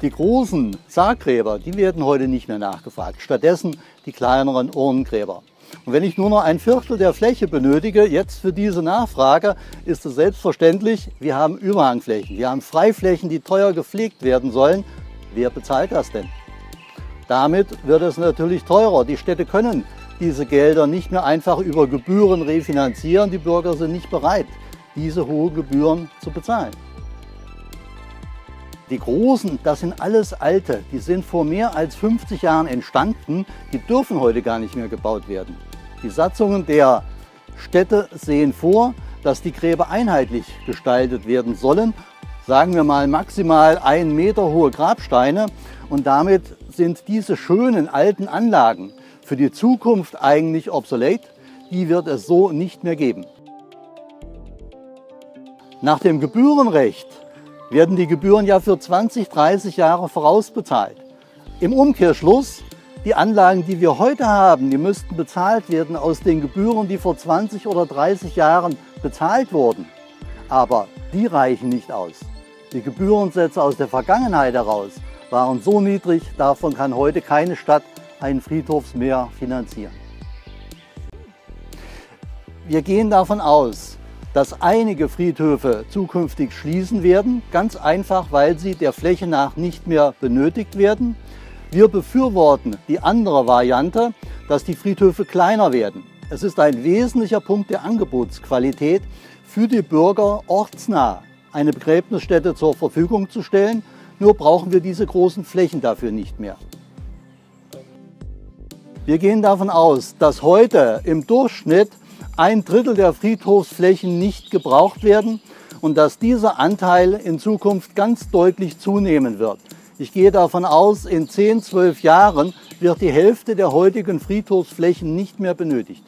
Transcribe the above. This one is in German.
Die großen Sarggräber, die werden heute nicht mehr nachgefragt, stattdessen die kleineren Urnengräber. Und wenn ich nur noch ein Viertel der Fläche benötige, jetzt für diese Nachfrage, ist es selbstverständlich, wir haben Überhangflächen, wir haben Freiflächen, die teuer gepflegt werden sollen. Wer bezahlt das denn? Damit wird es natürlich teurer. Die Städte können diese Gelder nicht mehr einfach über Gebühren refinanzieren. Die Bürger sind nicht bereit, diese hohen Gebühren zu bezahlen. Die großen, das sind alles alte, die sind vor mehr als 50 Jahren entstanden, die dürfen heute gar nicht mehr gebaut werden. Die Satzungen der Städte sehen vor, dass die Gräber einheitlich gestaltet werden sollen. Sagen wir mal maximal 1 Meter hohe Grabsteine, und damit sind diese schönen alten Anlagen für die Zukunft eigentlich obsolet. Die wird es so nicht mehr geben. Nach dem Gebührenrecht werden die Gebühren ja für 20, 30 Jahre vorausbezahlt. Im Umkehrschluss, die Anlagen, die wir heute haben, die müssten bezahlt werden aus den Gebühren, die vor 20 oder 30 Jahren bezahlt wurden. Aber die reichen nicht aus. Die Gebührensätze aus der Vergangenheit heraus waren so niedrig, davon kann heute keine Stadt einen Friedhof mehr finanzieren. Wir gehen davon aus, dass einige Friedhöfe zukünftig schließen werden, ganz einfach, weil sie der Fläche nach nicht mehr benötigt werden. Wir befürworten die andere Variante, dass die Friedhöfe kleiner werden. Es ist ein wesentlicher Punkt der Angebotsqualität für die Bürger, ortsnah eine Begräbnisstätte zur Verfügung zu stellen. Nur brauchen wir diese großen Flächen dafür nicht mehr. Wir gehen davon aus, dass heute im Durchschnitt 1/3 der Friedhofsflächen nicht gebraucht werden und dass dieser Anteil in Zukunft ganz deutlich zunehmen wird. Ich gehe davon aus, in 10, 12 Jahren wird die Hälfte der heutigen Friedhofsflächen nicht mehr benötigt.